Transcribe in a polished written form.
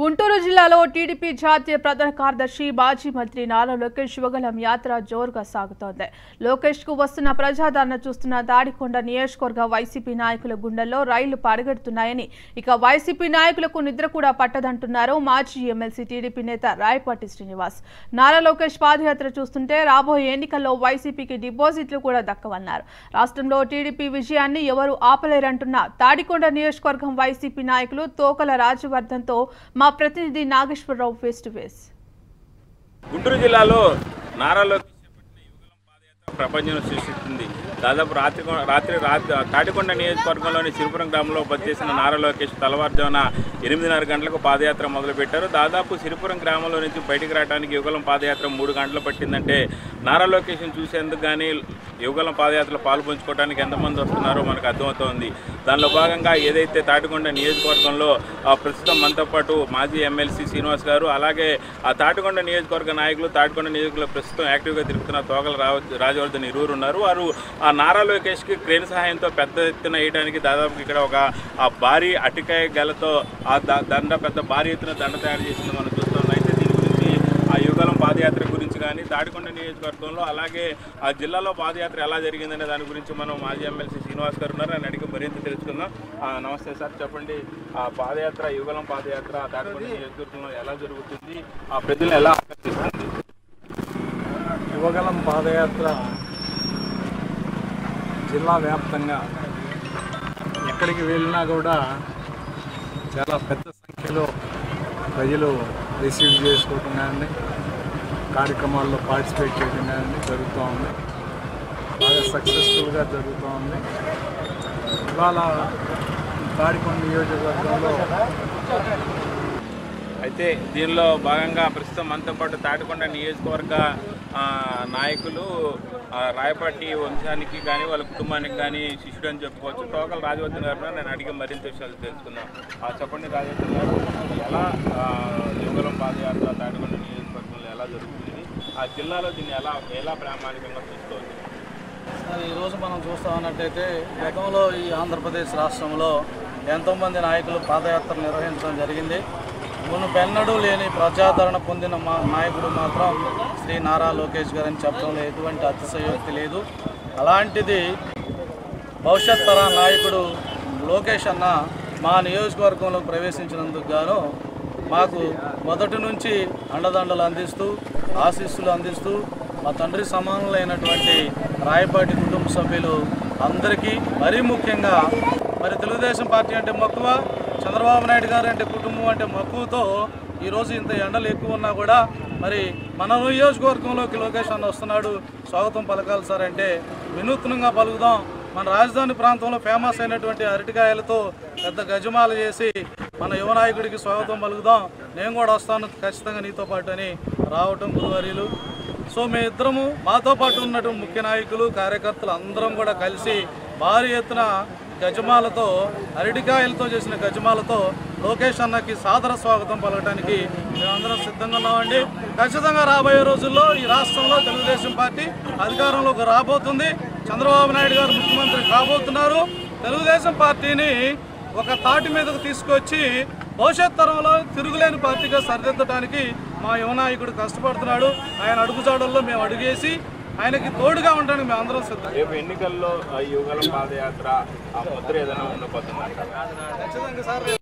గుంటూరు జిల్లాలో టీడీపీ జాతీయ ప్రధాన కార్యదర్శి మాజీ మంత్రి నారా లోకేష్ శివగలం యాత్ర జోరుగా సాగుతోంది. లోకేష్ కు వస్తున్న ప్రజాదరణ చూస్తున్న దాడికొండ నియోజకవర్గ వైసీపీ నాయకుల గుండెల్లో రైళ్లు పరిగెడుతున్నాయని, ఇక వైసీపీ నాయకులకు నిద్ర కూడా పట్టదంటున్నారు మాజీ ఎమ్మెల్సీ టీడీపీ నేత రాయపాటి శ్రీనివాస్. నారా లోకేష్ పాదయాత్ర చూస్తుంటే రాబోయే ఎన్నికల్లో వైసీపీకి డిపాజిట్లు కూడా దక్కవన్నారు. రాష్ట్రంలో టీడీపీ విజయాన్ని ఎవరు ఆపలేరంటున్న దాడికొండ నియోజకవర్గం వైసీపీ నాయకులు తోకల రాజవర్ధన్తో మా ప్రతినిధి Nageswara Rao face to face. Guntur జిల్లాలో నారా లోకేష్ చేపట్టిన యువగలం పాదయాత్ర ప్రపంచం సృష్టిస్తుంది. దాదాపు రాత్రి తాటికొండ నియోజకవర్గంలోని సిరిపురం గ్రామంలో పనిచేసిన నారా లోకేష్ తెల్లవారుజామున 8:30 గంటలకు పాదయాత్ర మొదలుపెట్టారు. దాదాపు సిరిపురం గ్రామంలో నుంచి బయటికి రావడానికి యువగలం పాదయాత్ర 3 గంటలు పట్టిందంటే, నారా లోకేష్ని చూసేందుకు కానీ యువగలం పాదయాత్రలో పాల్పంచుకోవడానికి ఎంతమంది వస్తున్నారో మనకు అర్థమవుతోంది. దానిలో భాగంగా ఏదైతే తాటికొండ నియోజకవర్గంలో ప్రస్తుతం మనతో పాటు మాజీ ఎమ్మెల్సీ శ్రీనివాస్ గారు, అలాగే ఆ తాటికొండ నియోజకవర్గ నాయకులు, తాటికొండ నియోజకవర్గంలో ప్రస్తుతం యాక్టివ్గా తిరుగుతున్న తోకల రాజవర్ధన్ ఇరువురు ఉన్నారు. వారు ఆ నారా లోకేష్కి క్రేన్ సహాయంతో పెద్ద ఎత్తున వేయడానికి దాదాపు ఇక్కడ ఒక భారీ అటికాయ గలతో ఆ పెద్ద భారీ ఎత్తున దండ తయారు చేసింది మనం చూస్తున్నాం. అయితే దీని గురించి ఆ యువగలం పాదయాత్ర గురించి కానీ, తాటికొండ నియోజకవర్గంలో అలాగే ఆ జిల్లాలో పాదయాత్ర ఎలా జరిగిందనే దాని గురించి మనం మాజీ ఎమ్మెల్సీ శ్రీనివాస్ గారు ఉన్నారు, ఆయన అడిగి మరింత తెలుసుకుందాం. నమస్తే సార్, చెప్పండి, ఆ పాదయాత్ర, యువగలం పాదయాత్ర తాటికొండ నియోజకవర్గంలో ఎలా జరుగుతుంది, ఆ ప్రజలను ఎలా ఆకర్షిస్తుంది? యువగలం పాదయాత్ర జిల్లా వ్యాప్తంగా ఎక్కడికి వెళ్ళినా కూడా చాలా పెద్ద సంఖ్యలో ప్రజలు రిసీవ్ చేసుకోవడం కానీ, కార్యక్రమాల్లో పార్టిసిపేట్ చేయడం కానీ జరుగుతూ ఉంది. బాగా సక్సెస్ఫుల్గా జరుగుతూ ఉంది. ఇవాళ తాడికొండ నియోజకవర్గంలో అయితే దీనిలో భాగంగా ప్రస్తుతం మనతో పాటు తాటికొండ నియోజకవర్గ నాయకులు, రాయపాటి వంశానికి కానీ వాళ్ళ కుటుంబానికి కానీ శిష్యుడు అని చెప్పుకోవచ్చు, తోకల రాజవర్ధన్ గారు. నేను అడిగే మరింత విషయాలు తెలుసుకుందాం. చెప్పండి రాజవర్ధన్ గారు, ఎలా యువగలం పాదయాత్ర తాటికొండ నియోజకవర్గంలో ఎలా జరుగుతుంది, ఆ జిల్లాలో దీన్ని ఎలా ప్రామాణికంగా చూసుకోవచ్చు? ఈరోజు మనం చూస్తా ఉన్నట్టయితే గతంలో ఈ ఆంధ్రప్రదేశ్ రాష్ట్రంలో ఎంతోమంది నాయకులు పాదయాత్ర నిర్వహించడం జరిగింది. మునుపెన్నడూ లేని ప్రజాదరణ పొందిన మా నాయకుడు మాత్రం శ్రీ నారా లోకేష్ గారని చెప్పడంలో ఎటువంటి అతిశయోక్తి లేదు. అలాంటిది భవిష్యత్ తర నాయకుడు లోకేష్ అన్న మా నియోజకవర్గంలో ప్రవేశించినందుకు గాను మాకు మొదటి నుంచి అండదండలు అందిస్తూ, ఆశీస్సులు అందిస్తూ మా తండ్రి సమానులైనటువంటి రాయపాటి కుటుంబ సభ్యులు అందరికీ, మరీ ముఖ్యంగా తెలుగుదేశం పార్టీ అంటే మక్కువ, చంద్రబాబు నాయుడు గారు అంటే కుటుంబం అంటే మక్కువతో ఈరోజు ఇంత ఎండలు ఎక్కువ ఉన్నా కూడా మరి మన నియోజకవర్గంలోకి లోకేష్ అన్న వస్తున్నాడు, స్వాగతం పలకాలి సార్ అంటే వినూత్నంగా పలుకుదాం. మన రాజధాని ప్రాంతంలో ఫేమస్ అయినటువంటి అరటికాయలతో పెద్ద గజమాలు చేసి మన యువ నాయకుడికి స్వాగతం పలుకుదాం, నేను కూడా వస్తాను ఖచ్చితంగా నీతో పాటు అని రావటం గురువర్యులు. సో మీ ఇద్దరము, మాతో పాటు ఉన్నటువంటి ముఖ్య నాయకులు, కార్యకర్తలు అందరం కూడా కలిసి భారీ ఎత్తున గజమాలతో, అరటికాయలతో చేసిన గజమాలతో లోకేష్ అన్నకి సాదర స్వాగతం పలకడానికి మేమందరం సిద్ధంగా ఉన్నామండి. ఖచ్చితంగా రాబోయే రోజుల్లో ఈ రాష్ట్రంలో తెలుగుదేశం పార్టీ అధికారంలోకి రాబోతుంది. చంద్రబాబు నాయుడు గారు ముఖ్యమంత్రి కాబోతున్నారు. తెలుగుదేశం పార్టీని ఒక తాటి మీదకు తీసుకొచ్చి భవిష్యత్ తరంలో తిరుగులేని పార్టీగా సరిదిద్దడానికి మా యువ నాయకుడు కష్టపడుతున్నాడు. ఆయన అడుగుజాడల్లో మేము అడుగేసి ఆయనకి తోడుగా ఉంటాను మేము అందరం సిద్ధం. రేపు ఎన్నికల్లో యువగలం పాదయాత్ర ఖచ్చితంగా సార్,